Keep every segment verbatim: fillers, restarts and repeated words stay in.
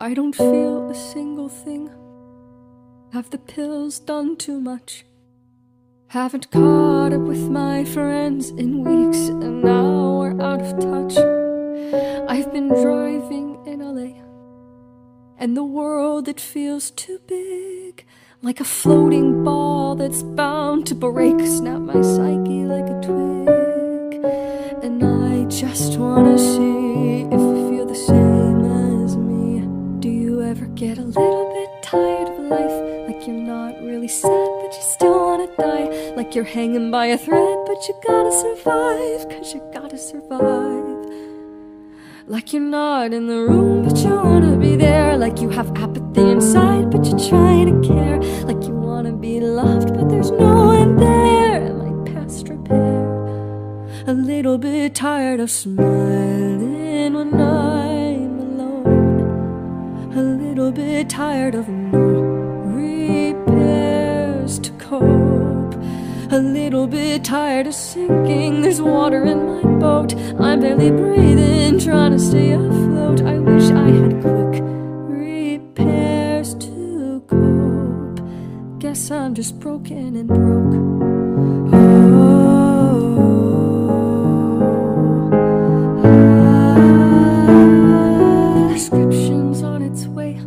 I don't feel a single thing. Have the pills done too much? Haven't caught up with my friends in weeks, and now we're out of touch. I've been driving in L A, and the world, it feels too big, like a floating ball that's bound to break. Snap my psyche like a twig, and I just wanna see if you feel the same as me. Do you ever get a little bit tired of life? Like you're not really sad, but you still wanna die. Like you're hanging by a thread, but you gotta survive, cause you gotta survive. Like you're not in the room, but you wanna be there. Like you have apathy inside, but you're trying to care. Like you wanna be loved, but there's no one there. Am I past repair? A little bit tired of smiling when I'm alone. A little bit tired of no repairs to cope. A little bit tired of sinking, there's water in my boat. I'm barely breathing, trying to stay afloat. I wish I had quick repairs to cope. Guess I'm just broken and broke. Oh, ah. Prescription's on its way,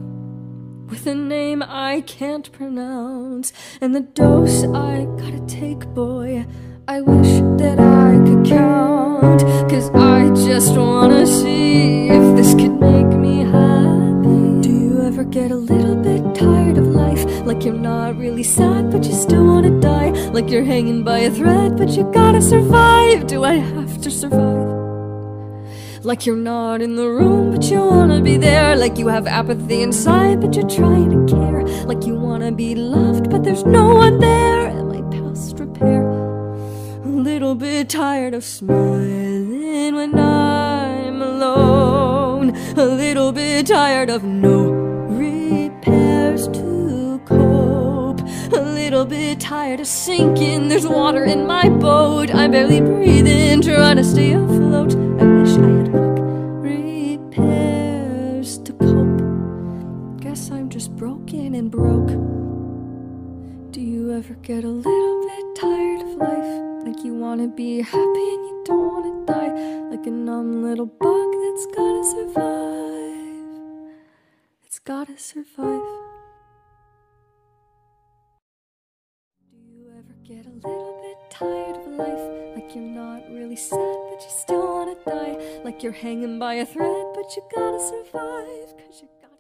with a name I can't pronounce, and the dose I gotta take, boy. I wish that I could count, cause I just wanna see if this could make me happy. Do you ever get a little bit tired of life? Like you're not really sad, but you still wanna die. Like you're hanging by a thread, but you gotta survive. Do I have to survive? Like you're not in the room, but you wanna be there. Like you have apathy inside, but you're trying to care. Like you wanna be loved, but there's no one there. Am I past repair? A little bit tired of smiling when I'm alone. A little bit tired of no repairs to cope. A little bit tired of sinking, there's water in my boat. I'm barely breathing, trying to stay afloat. I wish I had quick repairs to cope. Guess I'm just broken and broke. Do you ever get a little bit tired of life? Like you wanna be happy and you don't wanna die. Like a numb little bug that's gotta survive. It's gotta survive. Do you ever get a little bit tired of life? Like you're not really sad, but you still wanna die. Like you're hanging by a thread, but you gotta survive, cause you gotta